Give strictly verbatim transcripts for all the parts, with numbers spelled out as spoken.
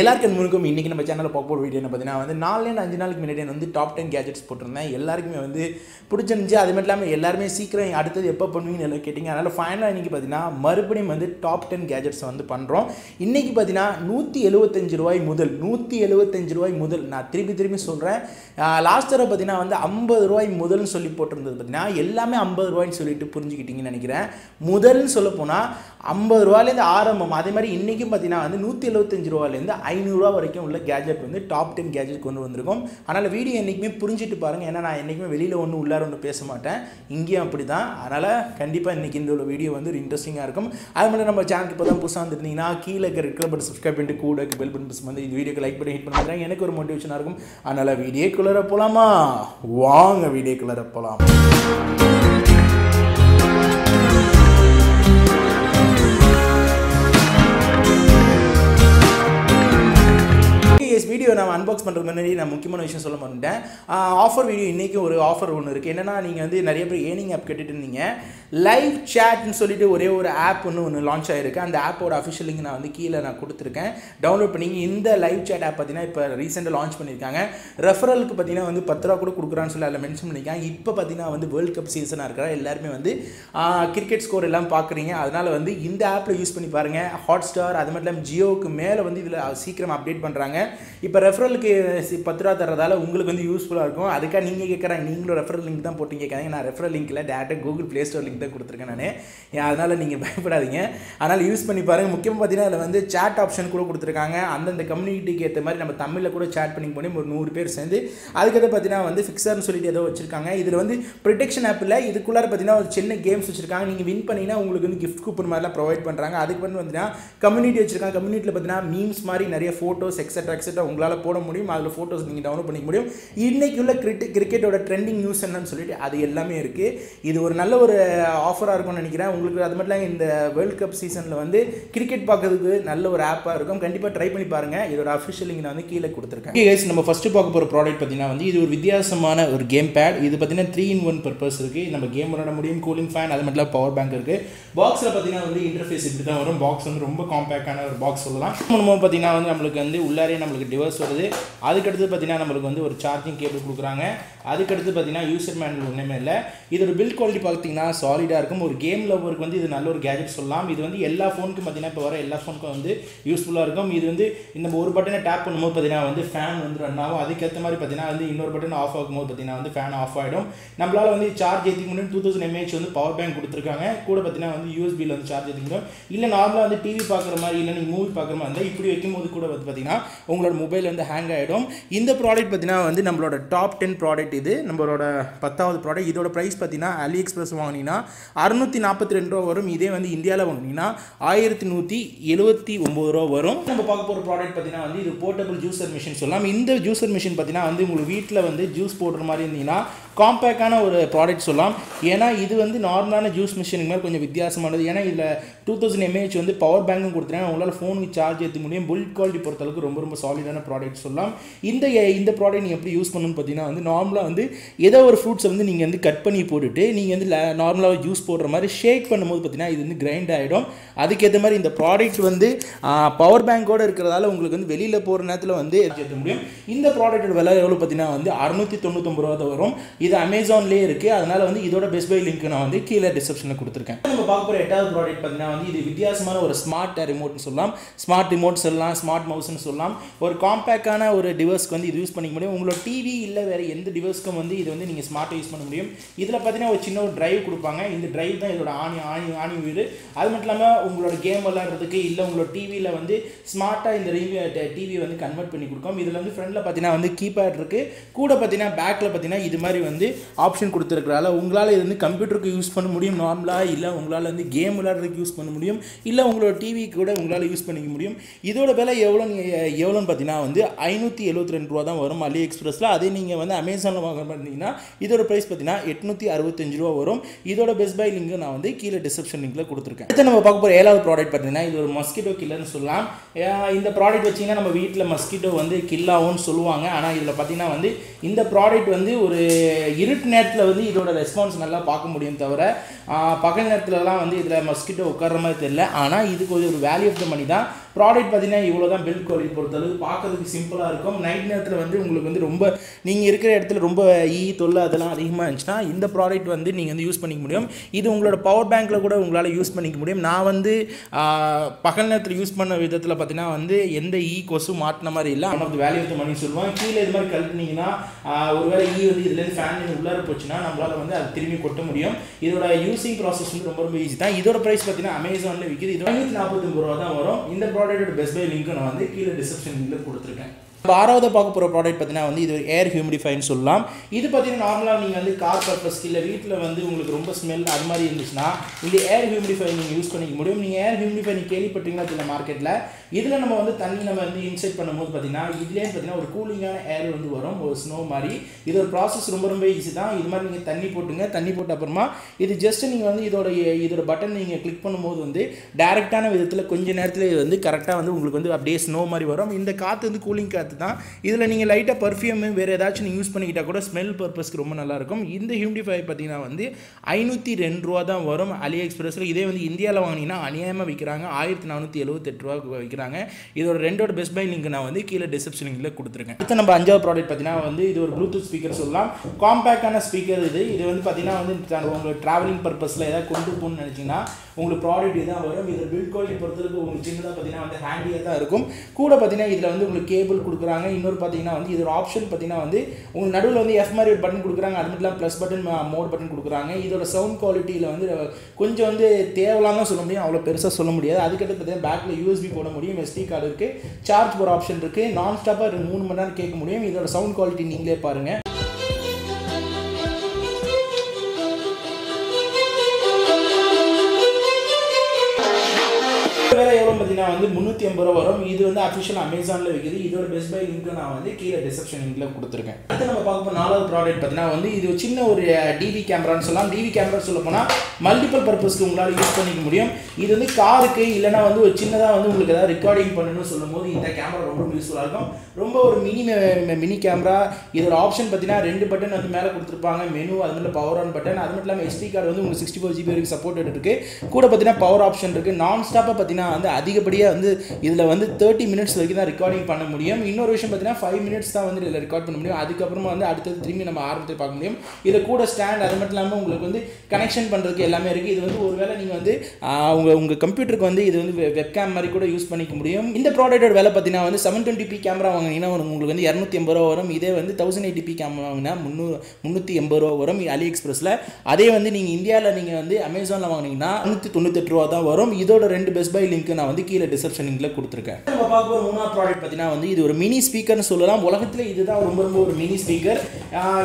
எல்லாருக்கும் முன்னுக்கும் இன்னைக்கு நம்ம சேனல்ல பாக்க போற வீடியோ என்ன பார்த்தீங்கன்னா வந்து நாலு ல இருந்து அஞ்சு நாளுக்கு முன்னாடி வந்து டாப் பத்து கேஜெட்ஸ் போட்டுறேன். எல்லாருக்குமே வந்து பிடிச்சிருந்துச்சு. அதே மட்டும் எல்லாரும் சீக்கிரம் அடுத்து எப்ப பண்ணுவீங்கன்னு எல்லாம் கேட்டிங்க. அதனால ஃபைனலா இன்னைக்கு பாத்தீனா மறுபடியும் வந்து டாப் பத்து கேஜெட்ஸ் வந்து பண்றோம். இன்னைக்கு பாத்தீனா நூற்று எழுபத்தி ஐந்து ரூபாய் முதல் நூற்று எழுபத்தி ஐந்து ரூபாய் முதல் நான் திருப்பி திருப்பி சொல்றேன். லாஸ்ட் தடவை பாத்தீனா வந்து ஐம்பது ரூபாய் முதல்னு சொல்லி போட்டுருந்தது. பாத்தீனா எல்லாமே ஐம்பது ரூபாய்னு சொல்லிட்டு புரிஞ்சிக்கிட்டீங்கன்னு நினைக்கிறேன். முதல்னு சொல்ல போனா ஐம்பது ரூபாயில இருந்து ஆரம்பம். அதே மாதிரி இன்னைக்கு பாத்தீனா வந்து நூற்று எழுபத்தி ஐந்து ரூபாயில இருந்து ஐநூறு ரூபாய் வரைக்கும் உள்ள கேஜெட் வந்து டாப் பத்து கேஜெட் கொண்டு வந்திருக்கோம். அதனால வீடியோ என்னைக்குமே புரிஞ்சிட்டு பாருங்க. ஏன்னா நான் என்னைக்குமே வெளியில ஒண்ணு உள்ளார ஒண்ணு பேச மாட்டேன். இங்கேயும் அப்படிதான். அதனால கண்டிப்பா இன்னைக்கு இந்த ஒரு வீடியோ வந்து இன்ட்ரெஸ்டிங்கா இருக்கும். அது மட்டும் நம்ம சேனலுக்கு இப்பதான் புதுசா வந்திருந்தீங்கன்னா கீழே இருக்கிற பட்டன் சப்ஸ்கிரைப் பண்ணிட்டு கூட பெல் பட்டன் பிரஸ் பண்ணி இந்த வீடியோக்கு லைக் பண்ணி ஹிட் பண்ணுங்க. எனக்கு ஒரு மோட்டிவேஷனா இருக்கும். அதனால வீடியோக்குள்ள போலாமா? வாங்க வீடியோக்குள்ள போலாம். வீடியோ நான் அன்பாக்ஸ் பண்றது முன்னாடி நான் முக்கியமான விஷயம் சொல்ல மாட்டேன். ஆஃபர் வீடியோ இன்னைக்கு ஒரு ஆஃபர் ஒன்று இருக்கு. என்னன்னா நீங்க வந்து நிறைய பேர் ஏர்னிங் ஆப் கேட்டுட்டு இருந்தீங்க. லைவ் சாட்னு சொல்லிட்டு ஒரே ஒரு ஆப் ஒன்று ஒன்று லான்ச் ஆயிருக்கு. அந்த ஆப்போட அஃபிஷியல் லிங்க் நான் வந்து கீழே நான் கொடுத்துருக்கேன். டவுன்லோட் பண்ணி இந்த லைவ் சாட் ஆப் பார்த்தீங்கன்னா இப்போ ரீசெண்டாக லான்ச் பண்ணியிருக்காங்க. ரெஃபரலுக்கு பார்த்தீங்கன்னா வந்து பத்து ரூபா கூட கொடுக்குறான்னு சொல்லி அதில் மென்ஷன் பண்ணியிருக்காங்க. இப்போ பார்த்தீங்கன்னா வந்து வேர்ல்டு கப் சீசனாக இருக்கிற எல்லாருமே வந்து கிரிக்கெட் ஸ்கோர் எல்லாம் பார்க்குறீங்க. அதனால வந்து இந்த ஆப்பில் யூஸ் பண்ணி பாருங்க. ஹாட் ஸ்டார் அது மட்டும் இல்லாமல் ஜியோவுக்கு மேலே வந்து இதில் சீக்கிரம் அப்டேட் பண்ணுறாங்க. இப்போ ரெஃபரலுக்கு பத்து ரூபா தர்றதால உங்களுக்கு வந்து யூஸ்ஃபுல்லாக இருக்கும். அதுக்காக நீங்கள் கேட்குறாங்க நீங்களும் ரெஃபரல் லிங்க் தான் போட்டு கேட்காங்க. நான் ரெஃபரல் லிங்க்கில் டேரெக்டாக கூகுள் ப்ளே ஸ்டோர் லிங்க் தான் கொடுத்துருக்கேன் நான். அதனால் நீங்கள் பயப்படாதீங்க. அதனால் யூஸ் பண்ணி பாருங்கள். முக்கியமாக பார்த்தீங்கன்னா அதில் வந்து சேட் ஆப்ஷன் கூட கொடுத்துருக்காங்க. அந்தந்த கம்யூனிட்டிக்கு ஏற்ற மாதிரி நம்ம தமிழில் கூட சேட் பண்ணி போனோம் ஒரு நூறு பேர் சேர்ந்து. அதுக்கப்புறம் பார்த்தீங்கன்னா வந்து ஃபிக்ஸர்னு சொல்லிட்டு ஏதோ வச்சுருக்காங்க. இதில் வந்து ப்ரொடெக்ஷன் ஆப்பில் இதுக்குள்ளார பார்த்தீங்கன்னா ஒரு சின்ன கேம்ஸ் வச்சுருக்காங்க. நீங்கள் வின் பண்ணிங்கன்னா உங்களுக்கு வந்து கிஃப்ட் கூப்பன் மாதிரிலாம் ப்ரொவைட் பண்ணுறாங்க. அதுக்கு வந்து பார்த்தீங்கன்னா கம்யூனிட்டி வச்சுருக்காங்க. கம்யூனிட்டியில் பார்த்தீங்கன்னா மீம்ஸ் மாதிரி நிறைய ஃபோட்டோஸ் எக்ஸட்ரா எக்ஸட்ரா உங்களால் போட முடியும். அதில் ஃபோட்டோஸ் நீங்கள் டவுன்லோட் பண்ணிக்க முடியும். இன்றைக்கு உள்ள கிரிக்கெட் கிரிக்கெட்டோட ட்ரெண்டிங் நியூஸ் என்னன்னு சொல்லிட்டு அது எல்லாமே இருக்குது. இது ஒரு நல்ல ஒரு ஆஃபராக இருக்கும்னு நினைக்கிறேன் உங்களுக்கு. அது மட்டும் இல்லாமல் இந்த வேர்ல்டு கப் சீசனில் வந்து கிரிக்கெட் பார்க்கறதுக்கு நல்ல ஒரு ஆப்பாக இருக்கும். கண்டிப்பாக ட்ரை பண்ணி பாருங்கள். இதோட அஃபிஷியல் லிங்க் நான் வந்து கீழே கொடுத்துருக்கேன். கேஸ் நம்ம ஃபஸ்ட்டு பார்க்க போகிற ப்ராடக்ட் பார்த்தீங்கன்னா வந்து இது ஒரு வித்தியாசமான ஒரு கேம் பேட். இது பார்த்தீங்கன்னா த்ரீ இன் ஒன் பர்பஸ் இருக்குது. நம்ம கேம் விளையாட முடியும். கூலிங் ஃபேன் அது மட்டும் இல்லாமல் பவர் பேங்க் இருக்குது. பாக்ஸில் பார்த்தீங்கன்னா வந்து இன்டர்ஃபேஸ் இப்படி தான் வரும். பாக்ஸ் வந்து ரொம்ப காம்பேக்டான ஒரு பாக்ஸ் சொல்லலாம். மூணு பார்த்தீங்கன்னா வந்து நம்மளுக்கு வந்து உள்ளாரே நம்மளுக்கு டிவைஸ் வருது. அதுக்கடுத்து பார்த்தீங்கன்னா நம்மளுக்கு வந்து ஒரு சார்ஜிங் கேபிள் கொடுக்குறாங்க. அதுக்கடுத்து பார்த்தீங்கன்னா யூசர் மேனுவல் ஒன்றுமே இல்லை. இதோட பில்ட் குவாலிட்டி பார்த்தீங்கன்னா சாலிடாக இருக்கும். ஒரு கேம் லவருக்கு வந்து இது நல்ல ஒரு கேஜெட் சொல்லலாம். இது வந்து எல்லா ஃபோனுக்கும் பார்த்தீங்கன்னா இப்போ வர எல்லா ஃபோனுக்கும் வந்து யூஸ்ஃபுல்லாக இருக்கும். இது வந்து நம்ம ஒரு பட்டனை டேப் பண்ணும்போது பார்த்தீங்கன்னா வந்து ஃபேன் வந்து ரன் ஆகும். அதுக்கேற்ற மாதிரி பார்த்தீங்கன்னா வந்து இன்னொரு பட்டன் ஆஃப் ஆகும்போது பார்த்தீங்கன்னா வந்து ஃபேன் ஆஃப் ஆகிடும். நம்மளால் வந்து சார்ஜ் ஏற்றி முடியும். டூ தௌசண்ட் எம்ஏஹெச் வந்து பவர் பேங்க் கொடுத்துருக்காங்க. கூட பார்த்தீங்கன்னா வந்து யூஎஸ்பியில் வந்து சார்ஜ் ஏற்றி முடியும். இல்லை நார்மலாக வந்து டிவி பார்க்குற மாதிரி இல்லை நீங்கள் மூவி பார்க்குற மாதிரி இருந்தால் இப்படி வைக்கும்போது கூட வந்து பார்த்தீங்கன்னா உங்களோட மொபைல் வந்து ஹேங் ஆகிடும். இந்த ப்ராடக்ட் பார்த்தீங்கன்னா வந்து நம்மளோட டாப் பத்து ப்ராடக்ட். இது நம்மளோட பத்தாவது ப்ராடக்ட். இதோட ப்ரைஸ் பார்த்தீங்கன்னா அலி எக்ஸ்பிரஸ் வாங்கினீங்கன்னா அறுநூற்றி நாற்பத்தி ரெண்டு ரூபா வரும். இதே வந்து இந்தியாவில் வாங்கினீங்கன்னா ஆயிரத்தி நூற்றி எழுபத்தி ஒம்பது ரூபா வரும். நம்ம பார்க்க போகிற ப்ராடக்ட் பார்த்தீங்கன்னா வந்து இது போர்ட்டபிள் ஜூஸர் மிஷின் சொல்லலாம். இந்த ஜூஸர் மிஷின் பார்த்தீங்கன்னா வந்து உங்களுக்கு வீட்டில் வந்து ஜூஸ் போடுற மாதிரி இருந்தீங்கன்னா காம்பேக்டான ஒரு ப்ராடக்ட் சொல்லலாம். ஏன்னா இது வந்து நார்மலான ஜூஸ் மிஷினுக்கு மேலே கொஞ்சம் வித்தியாசமானது. ஏன்னா இதில் டூ தௌசண்ட் எம்ஏஹெச் வந்து பவர் பேங்க்கும் கொடுத்துருக்காங்க. உங்களால் ஃபோனுக்கு சார்ஜ் ஏற்றி முடியும். பில்ட் குவாலிட்டி பொறுத்தளவுக்கு ரொம்ப ரொம்ப சாலிடான ப்ராடக்ட் சொல்லலாம். இந்த இந்த ப்ராடக்ட் நீங்கள் எப்படி யூஸ் பண்ணணும்னு பார்த்தீங்கன்னா வந்து நார்மலாக வந்து ஏதோ ஒரு ஃப்ரூட்ஸை வந்து நீங்கள் வந்து கட் பண்ணி போட்டுட்டு நீங்கள் வந்து நார்மலாக ஜூஸ் போடுற மாதிரி ஷேக் பண்ணும்போது பார்த்தீங்கன்னா இது வந்து கிரைண்ட் ஆகிடும். அதுக்கேற்ற மாதிரி இந்த ப்ராடக்ட் வந்து பவர் பேங்கோடு இருக்கிறதால உங்களுக்கு வந்து வெளியில் போகிற நேரத்தில் வந்து ஏற்ற முடியும். இந்த ப்ராடக்டோட விலை எவ்வளோ பார்த்தீங்கன்னா வந்து அறுநூற்றி தொண்ணூத்தொம்பது ரூபா தான் வரும். இது அமேசான்லேயே இருக்குது. அதனால் வந்து இதோட பெஸ்ட் பை லிங்க் நான் வந்து கீழே டிஸ்கிரிப்ஷனில் கொடுத்துருக்கேன். நம்ம பார்க்க போகிற எட்டாவது ப்ராடக்ட் பார்த்தீங்கன்னா வந்து இது வித்தியாசமான ஒரு ஸ்மார்ட் ரிமோட்னு சொல்லலாம். ஸ்மார்ட் ரிமோட் சொல்லலாம், ஸ்மார்ட் மவுஸ்ன்னு சொல்லலாம். ஒரு காம்பேக்டான ஒரு டிவைஸ்க்கு வந்து இது யூஸ் பண்ணிக்க முடியும். உங்களோட டிவி இல்லை வேறு எந்த டிவைஸ்க்கும் வந்து இது வந்து நீங்கள் ஸ்மார்ட்டாக யூஸ் பண்ண முடியும். இதில் பார்த்தீங்கன்னா ஒரு சின்ன ஒரு டிரைவ் கொடுப்பாங்க. இந்த டிரைவ் தான் இதோட ஆணி ஆணி ஆணி வீடு. அது மட்டும் இல்லாமல் உங்களோட கேம் விளாட்றதுக்கு இல்லை உங்களோட டிவியில் வந்து ஸ்மார்ட்டாக இந்த டிவியை வந்து கன்வெர்ட் பண்ணி கொடுக்கும். இதில் வந்து ஃப்ரண்டில் பார்த்தீங்கன்னா வந்து கீபேட் இருக்குது. கூட பார்த்தீங்கன்னா பேக்கில் பார்த்தீங்கன்னா இது மாதிரி வந்து ஆப்ஷன் கொடுத்துருக்குறால உங்களால் இது வந்து கம்ப்யூட்டருக்கு யூஸ் பண்ண முடியும் நார்மலாக. இல்லை உங்களால் வந்து கேம் விளாட்றதுக்கு யூஸ் பண்ண முடியும். இல்லை உங்களோட டிவி கூட உங்களால் யூஸ் பண்ணிக்க முடியும். இதோட விலை எவ்வளோ எவ்வளோன்னு பார்த்தீங்கன்னா வந்து ஐநூற்றி எழுபத்தி ரெண்டு ரூபா தான் வரும் அலி எக்ஸ்பிரஸில். அதே நீங்கள் வந்து அமேசானில் வாங்குற மாதிரி இருந்தீங்கன்னா இதோட ப்ரைஸ் பார்த்தீங்கன்னா எட்நூற்றி அறுபத்தஞ்சு ரூபா வரும். இதோட பெஸ்ட் பை லிங்க் நான் வந்து கீழே டிஸ்கிரிப்ஷன் லிங்க்கில் கொடுத்துருக்கேன். அடுத்து நம்ம பார்க்க போகிற ஏழாவது ப்ராடக்ட் பார்த்தீங்கன்னா இது ஒரு மஸ்கிட்டோ கில்லர்னு சொல்லலாம். இந்த ப்ராடக்ட் வச்சிங்கன்னா நம்ம வீட்டில் மஸ்கிட்டோ வந்து கில் ஆகும்னு சொல்லுவாங்க. ஆனால் இதில் பார்த்தீங்கன்னா வந்து இந்த ப்ராடக்ட் வந்து ஒரு இருட்டு நேரத்தில் வந்து இதோட ரெஸ்பான்ஸ் நல்லா பார்க்க முடியும். தவிர பகல் நேரத்துலலாம் வந்து இதில் மஸ்கிட்டோ உட்கார்ற மாதிரி தெரியல. ஆனால் இதுக்கு ஒரு வேல்யூ ஆஃப் த மணி தான். product padina ivlo dhaan build quality porthalu paakadhukku simple ah irukum night nerathula vandu ungalku vandu romba neenga irukra edathula romba ee tholla adala adhigama irundha indha product vandu neenga vandu use panikka mudiyum idu ungala power bank la kuda ungalala use panikka mudiyum na vandu pagal nerathula use panna vidhathula pathina vandu endha ee kosu maatna mari illa one of the value of the money solluvan keela idu mari kalpiningina oru vela ee vandu idhula fan ni ullar pochina nammala vandu adhu thirumbi kotta mudiyum idoda using process vandu romba romba easy dhaan idoda price pathina Amazon la vikkidu idu one forty-nine rupees dhaan varum indha product oda best buy link na vandu keela description la kuduthirken sixth product pathina vandu air humidifier nu sollalam idu pathina normally neenga vandu car purpose illa veetla vandu ungalku romba smell adhu mari irundhuchna indha air humidifier neenga use panikka mudiyum neenga air humidifier ni keli pattinga adha market la idhula nama vandu thanni nama vandu insert pannumbodhu pathina idhiley pathina or cooling ana air vandu varum or snow mari idu or process romba romba easy dhaan idu mari neenga thanni potunga thanni potta apparama idu just neenga vandu idoda idoda button neenga click pannumbodhu vandu direct ana vidhathila konja nerathile idu vandu correct ah vandu ungalku vandu update snow mari varum indha kaathu vandu cooling ka இதுல நீங்க லைட்டா perfume வேற ஏதாச்சும் நீங்க use பண்ணிட்டா கூட smell பர்பஸ்க்கு ரொம்ப நல்லா இருக்கும் இந்த ஹியூமிடிஃபையர் பாத்தீங்கன்னா வந்து five oh two ரூபாய் தான் வரும் AliExpressல இதே வந்து இந்தியால வாங்குனீனா அநியாயமா விக்கறாங்க one thousand four hundred seventy-eight ரூபாய்க்கு விக்கறாங்க இதோட ரெண்டோட பெஸ்ட் பை லிங்க் நான் வந்து கீழ டிஸ்கிரிப்ஷன் லிங்க்ல கொடுத்திருக்கேன் அடுத்து நம்ம அஞ்சாவது ப்ராடக்ட் பாத்தீங்கன்னா வந்து இது ஒரு ப்ளூடூத் ஸ்பீக்கர் சொல்லலாம் காம்பாக்டான ஸ்பீக்கர் இது இது வந்து பாத்தீங்கன்னா வந்து உங்க டிராவலிங் பர்பஸ்ல ஏதாவது கொண்டு போணும்னு நினைச்சீங்கன்னா உங்க ப்ராடக்ட் இதான் வரும் இது பில்ட் குவாலிட்டி பொறுத்தருக்கு உங்களுக்கு சின்னதா பாத்தீங்கன்னா வந்து ஹேண்டியா தான் இருக்கும் கூட பாத்தீங்கன்னா இதுல வந்து உங்களுக்கு கேபிள் குடுக்குறாங்க இன்னொரு பாத்தீங்கன்னா வந்து இது ஒரு ஆப்ஷன் பாத்தீங்கன்னா வந்து உங்களுக்கு நடுவுல வந்து எஃப் மாதிரி ஒரு பட்டன் குடுக்குறாங்க அதுக்குலாம் ப்ளஸ் பட்டன் மோட் பட்டன் குடுக்குறாங்க இதோட சவுண்ட் குவாலிட்டில வந்து கொஞ்சம் வந்து தேவலாமா சொல்ல முடியும் அவ்வளவு பெருசா சொல்ல முடியாது அதுக்கு அடுத்து பாத்தீங்கன்னா பேக்ல U S B போட முடியும் S D கார்டு இருக்கு சார்ஜ் போற ஆப்ஷன் இருக்கு நான் ஸ்டாப்பா மூணு மணி நேரம் கேட்க முடியும் இதோட சவுண்ட் குவாலிட்டி நீங்களே பாருங்க வந்து three eighty rupees வரும் இது வந்து official Amazon ல விக்குது இதோட best buy link நான் வந்து கீழ description linkல கொடுத்திருக்கேன் அடுத்து நம்ம பார்க்க போற நாலாவது product பார்த்தீனா வந்து இது ஒரு சின்ன ஒரு D V கேமரான்னு சொல்லலாம் D V கேமரா சொல்ல போனா மல்டிபிள் பர்பஸ்க்கு உங்களால யூஸ் பண்ணிக்க முடியும் இது வந்து காருக்கு இல்லனா வந்து ஒரு சின்னதா வந்து உங்களுக்கு ஏதாவது ரெக்கார்டிங் பண்ணனும் சொல்லும்போது இந்த கேமரா ரொம்ப யூஸ்ஃபுல்லா இருக்கும் ரொம்ப ஒரு மினி மினி கேமரா இதோட ஆப்ஷன் பார்த்தீனா ரெண்டு பட்டன் வந்து மேல கொடுத்திருப்பாங்க மெனு அதுல பவர் ஆன் பட்டன் அது மட்டும் இல்லாம S D கார்டு வந்து உங்களுக்கு sixty-four G B வரைக்கும் சப்போர்ட்டட் இருக்கு கூட பார்த்தீனா பவர் ஆப்ஷன் இருக்கு நான் ஸ்டாப்பா பார்த்தீனா வந்து அதிகபடியா வந்து இதுல வந்து thirty minutes வரைக்கும் தான் ரெக்கார்டிங் பண்ண முடியும் இன்னொரு விஷயம் பார்த்தீனா five minutes தான் வந்து இதுல ரெக்கார்ட் பண்ண முடியும் அதுக்கு அப்புறமா வந்து அடுத்து திரும்பி நம்ம ஆரம்பித்து பார்க்க முடியும் இது கூட ஸ்டாண்ட் அது மட்டும் இல்லாம உங்களுக்கு வந்து கனெக்ஷன் பண்றதுக்கு எல்லாமே இருக்கு இது வந்து ஒருவேளை நீங்க வந்து உங்க உங்க கம்ப்யூட்டருக்கு வந்து இது வந்து வெப்காம் மாதிரி கூட யூஸ் பண்ணிக்க முடியும் இந்த ப்ராடக்ட்டோட விலை பார்த்தீனா வந்து seven twenty p கேமரா வாங்குனீனா உங்களுக்கு வந்து two eighty rupees வரும் இதே வந்து ten eighty p கேமரா வாங்குனா three hundred eighty rupees வரும் AliExpressல அதே வந்து நீங்க இந்தியால நீங்க வந்து Amazonல வாங்குனீனா one ninety-eight rupees தான் வரும் இதோட ரெண்டு பெஸ்ட் பை லிங்க் நான் வந்து கீழ டிஸ்கிரிப்ஷன் லிங்க்ல கொடுத்திருக்கேன் நம்ம பார்க்க போற மூணாவது ப்ராடக்ட் பாத்தீனா வந்து இது ஒரு மினி ஸ்பீக்கர்னு சொல்லலாம் உலகத்துல இதுதான் ரொம்ப ரொம்ப ஒரு மினி ஸ்பீக்கர்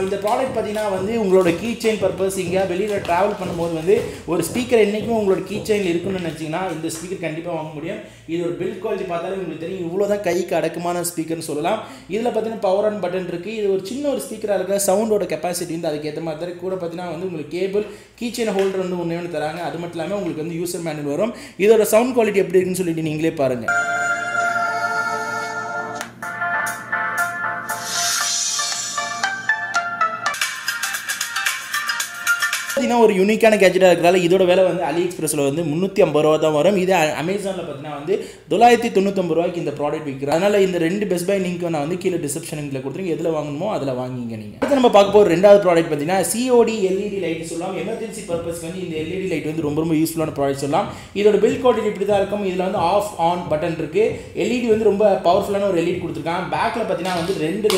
இந்த ப்ராடக்ட் பாத்தீனா வந்து உங்களோட கீ செயின் பர்பஸ் இங்க வெளியில டிராவல் பண்ணும்போது வந்து ஒரு ஸ்பீக்கர் என்னைக்கும் உங்களோட கீ செயின்ல இருக்குன்னு நினைச்சீங்கன்னா இந்த ஸ்பீக்கர் கண்டிப்பா வாங்க முடியும் இது ஒரு பில்ட் குவாலிட்டி பார்த்தாலே உங்களுக்கு தெரியும் இவ்வளவுதான் கைக்கு அடக்கமான ஸ்பீக்கர்னு சொல்லலாம் இதுல பாத்தீனா பவர் ஆன் பட்டன் இருக்கு இது ஒரு சின்ன ஒரு ஸ்பீக்கரா இருக்க சவுண்டோட கெபாசிட்டி வந்து அதுக்கு ஏத்த மாதிரி கூட பாத்தீனா வந்து உங்களுக்கு கேபிள் கீ செயின் ஹோல்டர் வந்து ஒண்ணே ஒன்னு தராங்க அது மட்டும் இல்லாம உங்களுக்கு வந்து யூசர் மேனுவல் வரும் இதோட சவுண்ட் குவாலிட்டி எப்படி இருக்குன்னு சொல்லி நீங்களே பாருங்க பாத்தீனா ஒரு யூனிக்கான கேட்ஜெட்டா இருக்கறால இதோட விலை வந்து AliExpressல வந்து three eighty rupees தான் வரும் இது Amazonல பாத்தீனா வந்து nine ninety-nine rupees இந்த ப்ராடக்ட் விக்குறாங்க அதனால இந்த ரெண்டு பெஸ்ட் பை லிங்க் நான் வந்து கீழ டிஸ்கிரிப்ஷன் லிங்க்ல கொடுத்துறேன் எதுல வாங்குனமோ அதல வாங்குங்க நீங்க அடுத்து நம்ம பார்க்க போற இரண்டாவது ப்ராடக்ட் பாத்தீனா C O D L E D light சொல்லலாம் எமர்ஜென்சி பர்பஸ்க்கு வந்து இந்த L E D லைட் வந்து ரொம்ப ரொம்ப யூஸ்ஃபுல்லான ப்ராடக்ட் சொல்லலாம் இதோட பில் குவாலிட்டி இப்படி தான் இருக்கும் இதுல வந்து ஆஃப் ஆன் பட்டன் இருக்கு L E D வந்து ரொம்ப பவர்ஃபுல்லான ஒரு L E D கொடுத்திருக்காங்க பேக்ல பாத்தீனா வந்து ரெண்டு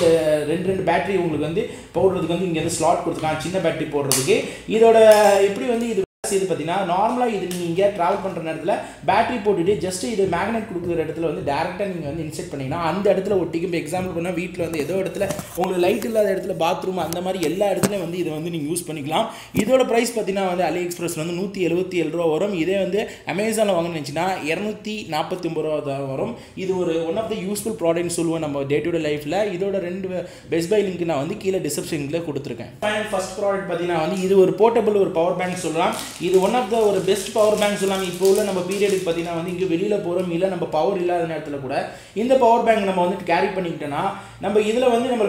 ரெண்டு ரெண்டு பேட்டரி உங்களுக்கு வந்து போடுறதுக்கு வந்து இங்க வந்து ஸ்லாட் கொடுத்திருக்காங்க சின்ன பேட்டரி போடுறதுக்கு இது எப்படி வந்து இது இது பாத்தீனா நார்மலா இது நீங்க டிராவல் பண்ற நேரத்துல பேட்டரி போட்டுட்டு ஜஸ்ட் இது மேக்னெட் கொடுக்குற இடத்துல வந்து டைரக்டா நீங்க வந்து இன்செர்ட் பண்ணீங்கன்னா அந்த இடத்துல ஒட்டிக்கும் எக்ஸாம்பிள் பண்ணா வீட்ல வந்து ஏதோ இடத்துல உங்களுக்கு லைட் இல்லாத இடத்துல பாத்ரூம் அந்த மாதிரி எல்லா இடத்துலயும் வந்து இது வந்து நீங்க யூஸ் பண்ணிக்கலாம் இதோட பிரைஸ் பாத்தீனா வந்து AliExpressல வந்து one seventy-seven rupees வரும் இதே வந்து Amazonல வாங்குனீங்கன்னா two forty-nine rupees தான் வரும் இது ஒரு ஒன் ஆஃப் தி யூஸ்ஃபுல் ப்ராடக்ட்னு சொல்லுவோம் நம்ம டே டு டே லைஃப்ல இதோட ரெண்டு பெஸ்ட் பை லிங்க் நான் வந்து கீழ டிஸ்கிரிப்ஷன்ல கொடுத்திருக்கேன் ஃபர்ஸ்ட் ப்ராடக்ட் பாத்தீனா வந்து இது ஒரு போர்ட்டபிள் ஒரு பவர் பேங்க் சொல்லலாம் This is one of the best power banks. Now, we have period in the power power. This power bank carry the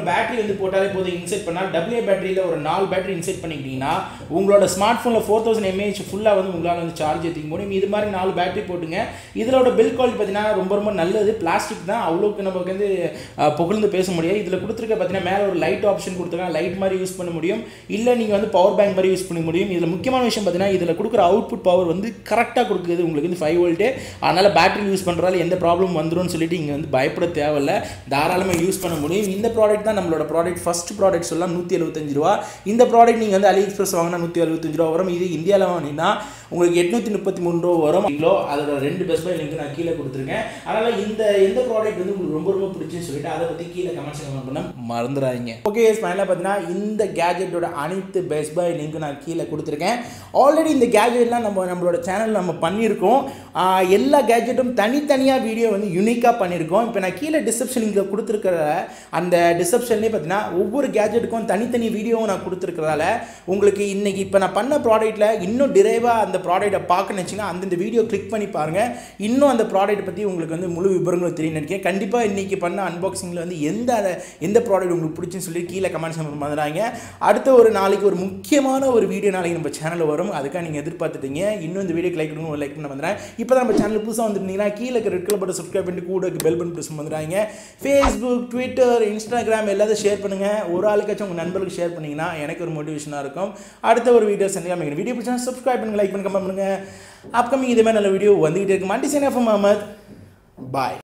battery inside the battery. four battery inside the smartphone. four thousand milliamp hours full charge. This is four battery. This is the bill called plastic. This is a light option. Light use the power bank. This is the இதல குடுக்குற output power வந்து கரெக்ட்டா குடுக்குது உங்களுக்கு வந்து five volt அதனால battery use பண்றதால எந்த ப்ராப்ளம் வந்துரும்னு சொல்லிட்டு இங்க வந்து பயப்பட தேவையில்ல தாராளமா யூஸ் பண்ண முடியும் இந்த ப்ராடக்ட் தான் நம்மளோட ப்ராடக்ட் ஃபர்ஸ்ட் ப்ராடக்ட் சொல்லலாம் நூற்று எழுபத்தி ஐந்து ரூபாய் இந்த ப்ராடக்ட் நீங்க வந்து AliExpress வாங்குனா நூற்று எழுபத்தி ஐந்து ரூபாய் வரும் இது இந்தியால வாங்குனீனா உங்களுக்கு எண்ணூற்று முப்பத்தி மூன்று ரூபாய் வரும் கிலோ அதோட ரெண்டு பெஸ்ட் பை லிங்க் நான் கீழ கொடுத்திருக்கேன் அதனால இந்த இந்த ப்ராடக்ட் வந்து உங்களுக்கு ரொம்ப ரொம்ப பிடிச்சின்னு சொல்லிட்டு அத பத்தி கீழ கமெண்ட்ஸ் பண்ண மறந்துடாதீங்க ஓகே गाइस ஃபைனலா பாத்தீனா இந்த கேஜெட்டோட அனைத்து பெஸ்ட் பை லிங்க் நான் கீழ கொடுத்திருக்கேன் ஆல்ரெடி இந்த கேஜெட்ல நம்ம நம்மளோட சேனல்ல நம்ம பண்ணிருக்கோம் எல்லா கேஜெட்டும் தனித்தனியா வீடியோ வந்து யூனிக்கா பண்ணிருக்கோம் இப்போ நான் கீழ டிஸ்கிரிப்ஷன் லிங்க்ல கொடுத்திருக்கிற அந்த டிஸ்கிரிப்ஷன்லயே பாத்தீனா ஒவ்வொரு கேஜெட்க்கும் தனித்தனி வீடியோவை நான் கொடுத்திருக்கிறதால உங்களுக்கு இன்னைக்கு இப்போ நான் பண்ண ப்ராடக்ட்ல இன்னும் டிரைவா அந்த ப்ராடக்ட்ட பார்க்கணும் நினைச்சீங்க அந்த இந்த வீடியோ கிளிக் பண்ணி பாருங்க இன்னும் அந்த ப்ராடக்ட் பத்தி உங்களுக்கு வந்து முழு விபரங்கள் தெரியும் நினைக்கிறேன் கண்டிப்பா இன்னைக்கு பண்ண அன்பாக்சிங்ல வந்து எந்த எந்த ப்ராடக்ட் உங்களுக்கு பிடிச்சின்னு சொல்லி கீழ கமெண்ட்ஸ் பண்ணுங்க அடுத்த ஒரு நாளைக்கு ஒரு முக்கியமான ஒரு வீடியோ நாளைக்கு நம்ம சேனல்ல வரும் அதுக்கு நீங்க எதிர்பார்த்துட்டீங்க இன்னும் இந்த வீடியோக்கு லைக் பண்ணுங்க ஒரு லைக் பண்ண வந்தறேன் இப்போ நம்ம சேனல் புதுசா வந்திருந்தீங்கன்னா கீழ இருக்க ரெட் கலர் பட்டன் சப்ஸ்கிரைப் பண்ணி கூட பெல் பட்டன் பிரஸ் பண்ணுங்க Facebook Twitter Instagram எல்லாத்தையும் ஷேர் பண்ணுங்க ஒரு ஆளுக்காச்சும் உங்க நண்பர்களுக்கு ஷேர் பண்ணீங்கன்னா எனக்கு ஒரு மோட்டிவேஷனா இருக்கும் அடுத்த ஒரு வீடியோ சந்திக்கலாம் மீங்க வீடியோ பிடிச்சா சப்ஸ்கிரைப் பண்ணுங்க லைக் பண்ணுங்க கமெண்ட் பண்ணுங்க அப்கமிங் இதே மாதிரி நல்ல வீடியோ வந்துட்டே இருக்கும் அண்டி சைன் ஆஃப் முகமது பை